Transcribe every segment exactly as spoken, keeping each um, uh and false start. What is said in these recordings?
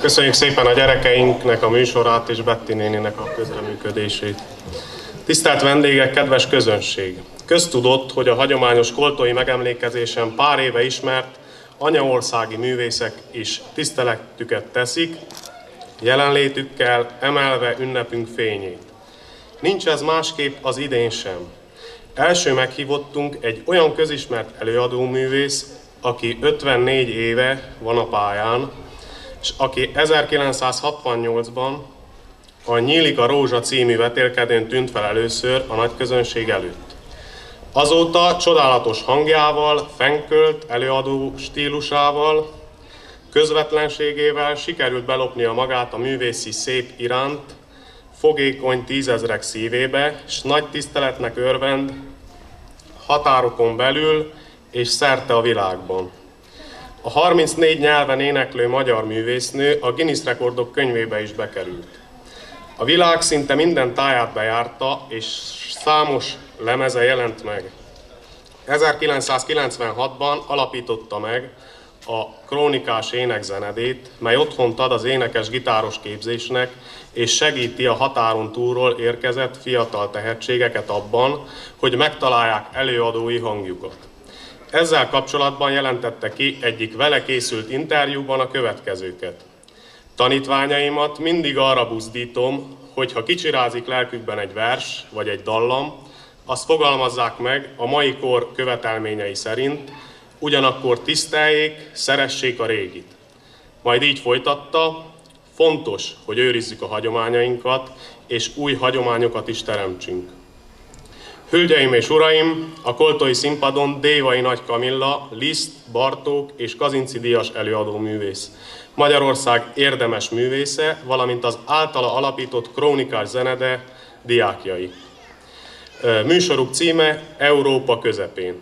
Köszönjük szépen a gyerekeinknek a műsorát és Betty néninek a közreműködését. Tisztelt vendégek, kedves közönség! Köztudott, hogy a hagyományos koltói megemlékezésen pár éve ismert anyaországi művészek is tiszteletüket teszik, jelenlétükkel emelve ünnepünk fényét. Nincs ez másképp az idén sem. Első meghívottunk egy olyan közismert előadóművész, aki ötvennégy éve van a pályán, és aki ezerkilencszázhatvannyolcban a Nyílik a Rózsa című vetélkedőn tűnt fel először a nagy közönség előtt. Azóta csodálatos hangjával, fenkölt előadó stílusával, közvetlenségével sikerült belopnia magát a művészi szép iránt, fogékony tízezrek szívébe, s nagy tiszteletnek örvend határokon belül és szerte a világban. A harmincnégy nyelven éneklő magyar művésznő a Guinness rekordok könyvébe is bekerült. A világ szinte minden táját bejárta, és számos lemeze jelent meg. ezerkilencszázkilencvenhatban alapította meg a Krónikás énekzenedét, mely otthont ad az énekes-gitáros képzésnek, és segíti a határon túlról érkezett fiatal tehetségeket abban, hogy megtalálják előadói hangjukat. Ezzel kapcsolatban jelentette ki egyik vele készült interjúban a következőket. Tanítványaimat mindig arra buzdítom, hogy ha kicsirázik lelkükben egy vers vagy egy dallam, azt fogalmazzák meg a mai kor követelményei szerint, ugyanakkor tiszteljék, szeressék a régit. Majd így folytatta, fontos, hogy őrizzük a hagyományainkat, és új hagyományokat is teremtsünk. Hölgyeim és uraim, a koltói színpadon Dévai Nagy Kamilla, Liszt, Bartók és Kazinczy díjas előadó művész, Magyarország érdemes művésze, valamint az általa alapított Krónikás Zenede diákjai. Műsoruk címe Európa közepén.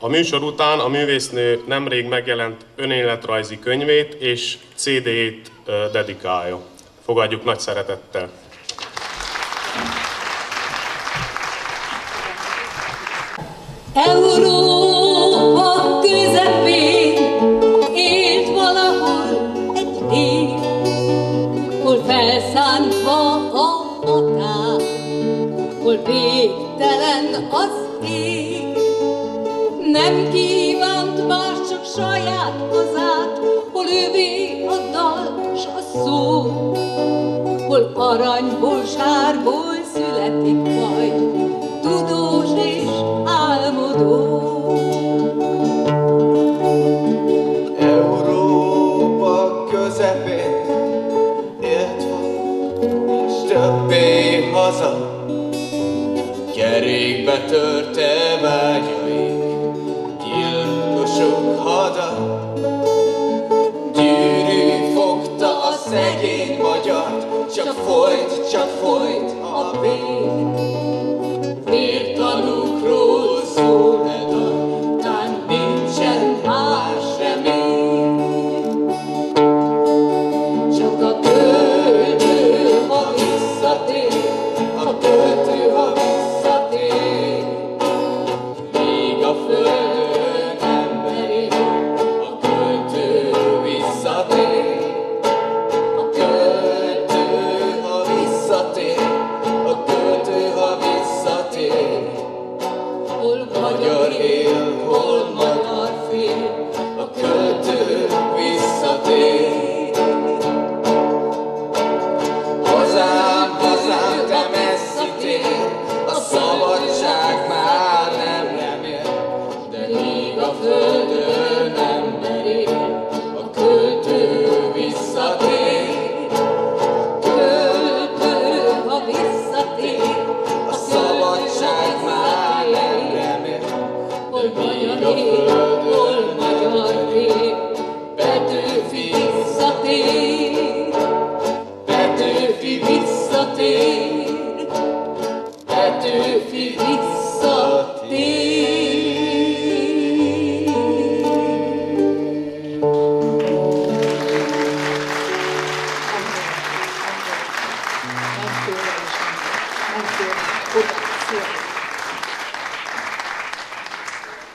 A műsor után a művésznő nemrég megjelent önéletrajzi könyvét és cé dé-jét dedikálja. Fogadjuk nagy szeretettel! Európa közepén élt valahol egy nép, hol felszántva a határ, hol végtelen az ég. Nem kívánt már csak saját hazát, hol övé a dal s a szó, hol aranyból, sárból születik majd tudós és álmodó. Európa közepén élt van, és többé haza, kerékbe törte vágyaik, gyilkosok hada. Gyűrű fogta a szegény magyart, csak folyt, csak folyt a vér. Vértanúkról szól e dal, tán nincsen más remény. Csak a költő, ha visszatér, a költő, ha visszatér, még a földön emberi, a költő visszatér. A költő, ha visszatér, a költő, ha visszatér, hol magyar él, hol magyar fél, a költő visszatér.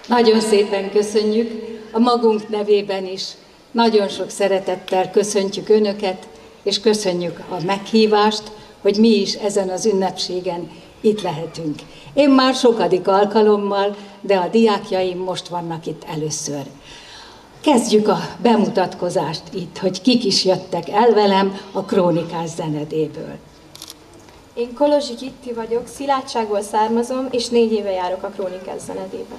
Nagyon szépen köszönjük a magunk nevében is Nagyon sok szeretettel köszöntjük Önöket, és köszönjük a meghívást, hogy mi is ezen az ünnepségen itt lehetünk. Én már sokadik alkalommal, de a diákjaim most vannak itt először. Kezdjük a bemutatkozást itt, hogy kik is jöttek el velem a Krónikás Zenedéből. Én Kolozsi Gitti vagyok, Szilágyságból származom, és négy éve járok a Krónikás Zenedébe.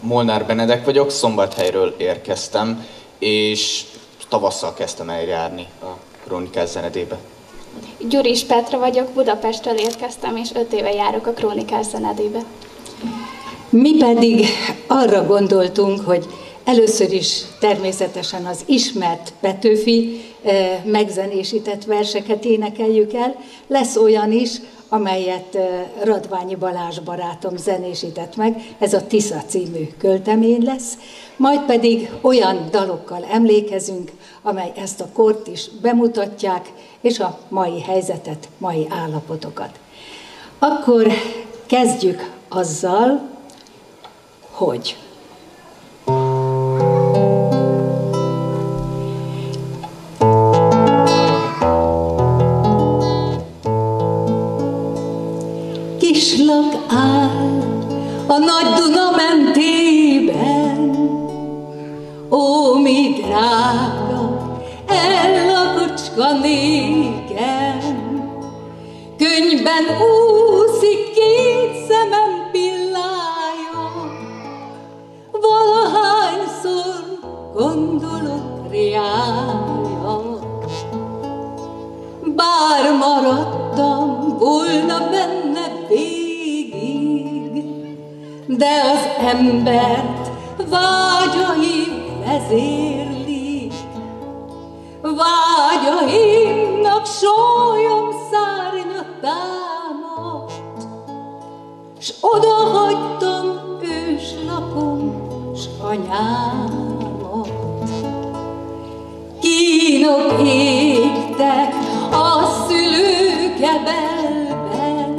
Molnár Benedek vagyok, Szombathelyről érkeztem, és tavasszal kezdtem eljárni a Krónikás Zenedébe. Gyuris Petra vagyok, Budapestről érkeztem, és öt éve járok a Krónikás Zenedébe. Mi pedig arra gondoltunk, hogy először is természetesen az ismert Petőfi megzenésített verseket énekeljük el. Lesz olyan is, amelyet Radványi Balázs barátom zenésített meg, ez a Tisza című költemény lesz. Majd pedig olyan dalokkal emlékezünk, amely ezt a kort is bemutatják, és a mai helyzetet, mai állapotokat. Akkor kezdjük azzal, hogy... Kislak áll a nagy Duna mentében, ó, mi drága, ellakocska nékem. Könyvben úszik két szemem pillája, valahányszor gondolok reája. Bár maradtam volna benne végig, de az embert vágyai vezérlik. Vágyaimnak sólyom szárnya támadt, s odahagytam őslakom, s anyámat. Kínok égtek a szülőkebelben,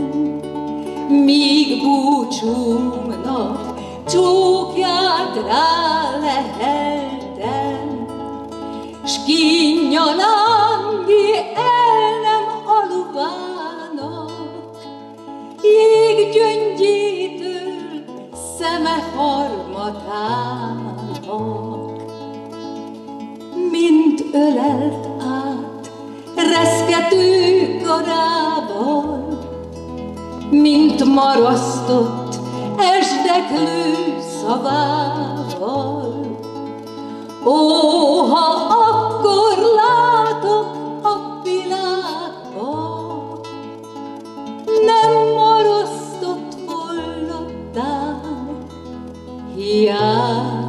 míg búcsúmnak csókját rá leheltem, s kínnyanángi el nem aluvának, jéggyöngyétől szeme harmatának. Mint ölelt át reszkető karában, mint marasztott esdeklő szavával. Ó, ha akkor látok a világba, nem marasztott volna tám hiába.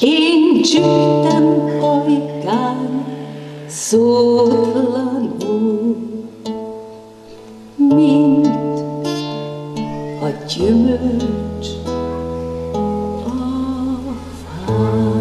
Én csüttem ajkán szó. villanó, mint a gyümölcs a fán.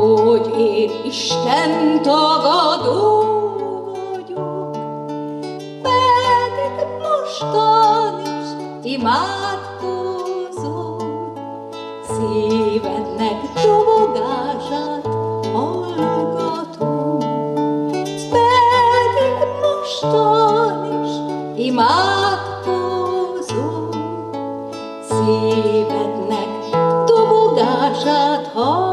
hogy én Isten tagadó vagyok, pedig mostan is imádkozom, szívednek dobogását hallgatom, pedig mostan is imádkozom, szívednek dobogását hallgatom.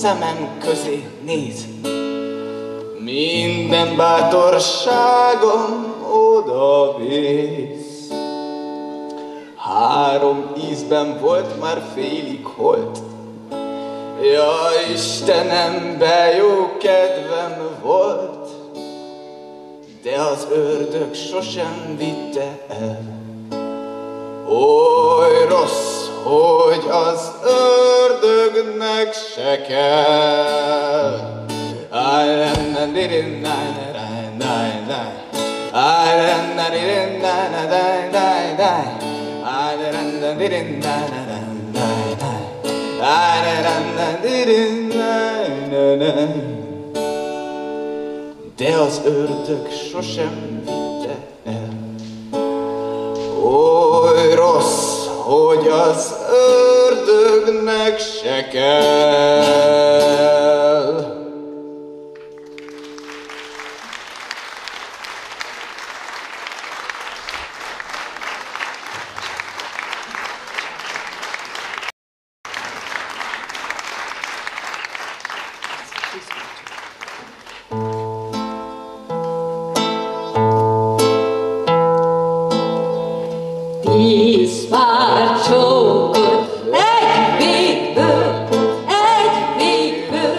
Szemem közé néz, minden bátorságom oda vész. Három ízben volt, már félig holt. Ja, Istenem, de jó kedvem volt, de az ördög sosem vitte el. Oly rossz, hogy az ördögnek se kell. De az ördög sosem vitte el. Oly rossz, hogy az ördögnek se kell. Tíz pár csókot egy végből, egy végből.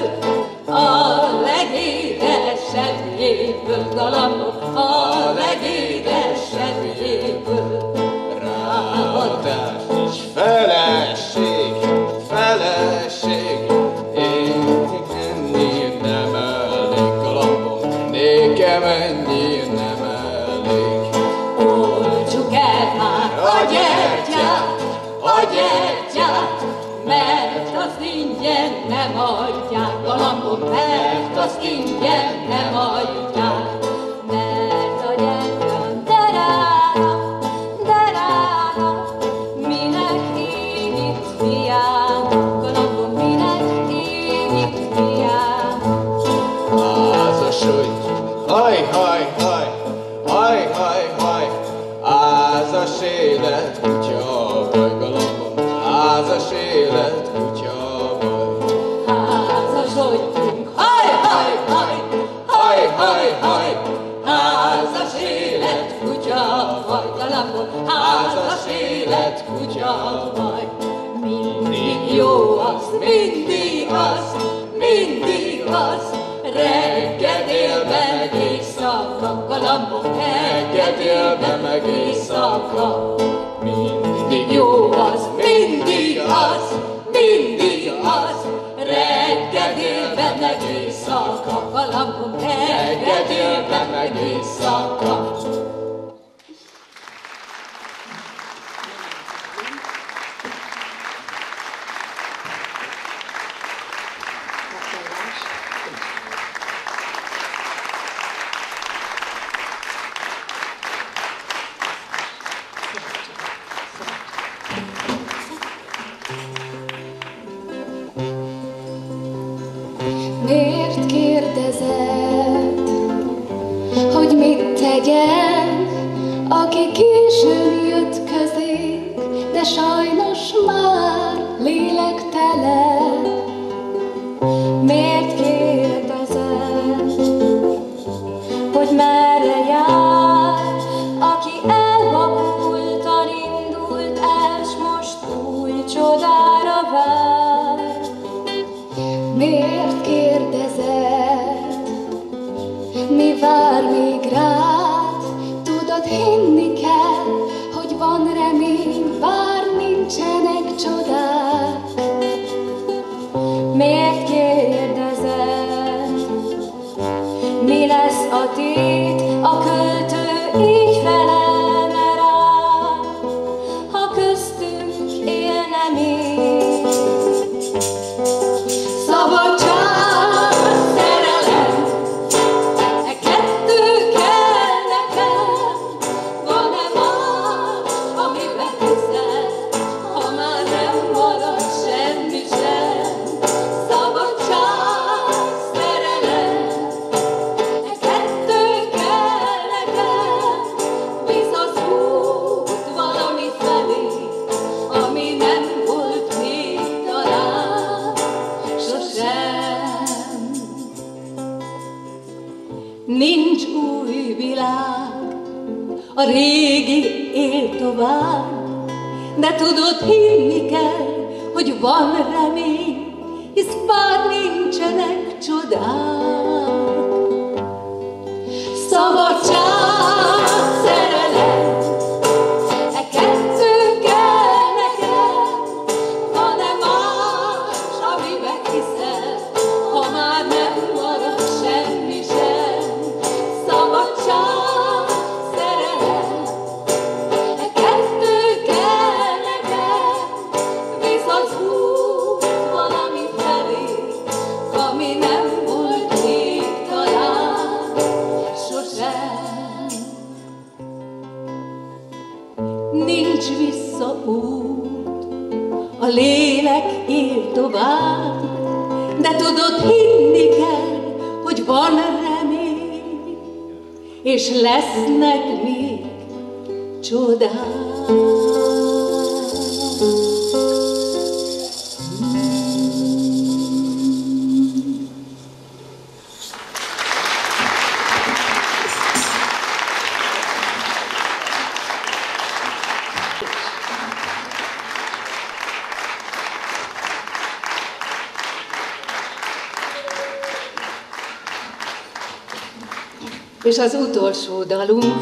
és az utolsó dalunk,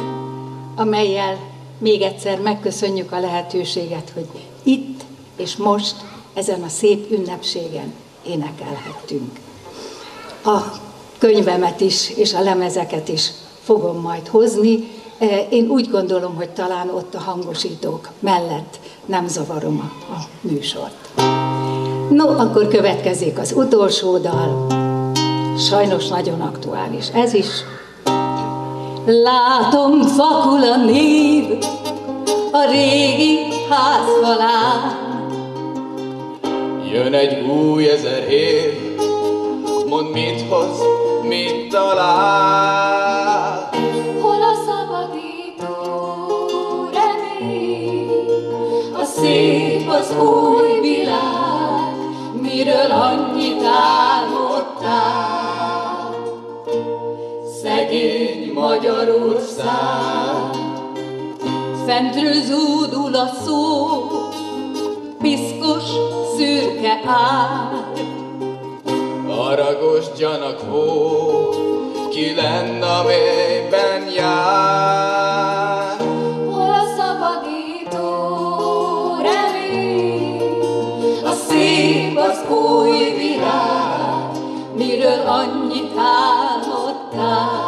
amellyel még egyszer megköszönjük a lehetőséget, hogy itt és most ezen a szép ünnepségen énekelhettünk. A könyvemet is és a lemezeket is fogom majd hozni. Én úgy gondolom, hogy talán ott a hangosítók mellett nem zavarom a, a műsort. No, akkor következik az utolsó dal. Sajnos nagyon aktuális ez is. Látom, fakul a név a régi házfalán. Jön egy új ezer év, mondd mit hoz, mit talál. Hol a szabadító remény, a szép, az új világ, miről annyit álmodtál. Szegény Magyarország, fentről zúdul a szó, piszkos, szürke ár. Haragosdjanak hó, ki lenne, amelyben jár. Hol a szabadító remény, a szép, az új világ, miről annyit álmodtál.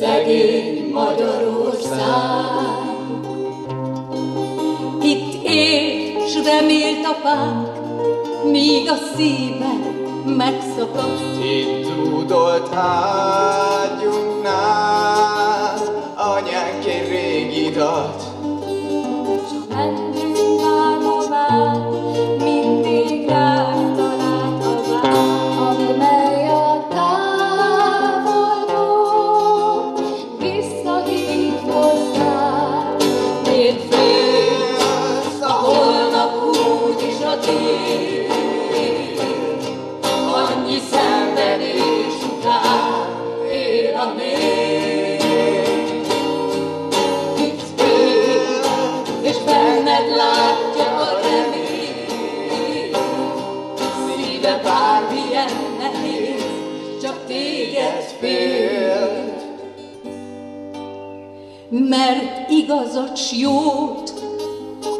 Szegény Magyarország, itt élt, s remélt a pánk, míg a szíved megszakadt. Itt dúdolt ágyunknál anyánk egy régi dalt, s bennünk már hová, mindig rád talált a vágy, amely a távolból visszahív hozzád. Miért félsz, a holnap úgyis a tél, szenvedés után ér a nép. Itt ő, és benned látja a remény, szíve bármilyen nehéz, csak téged fél. Mert igazat s jót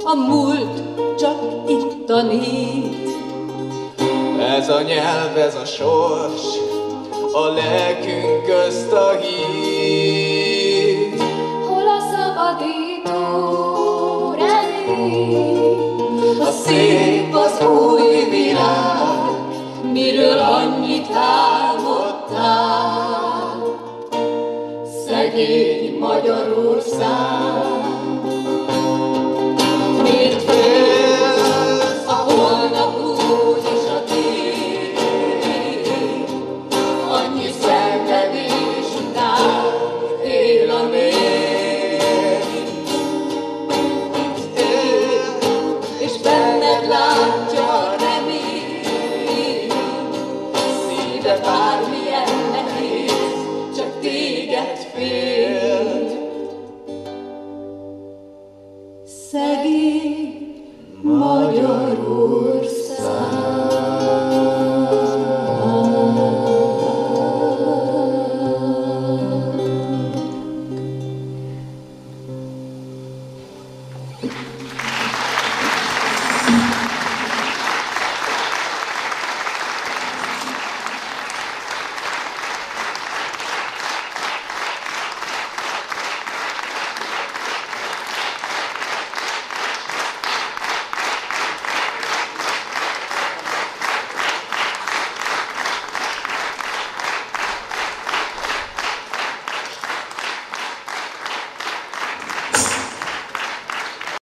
a múlt csak itt tanít. Ez a nyelv, ez a sors, a lelkünk közt a híd. Hol a szabadító remény, a szép, az új világ, miről annyit álmodtál. Szegény Magyarország,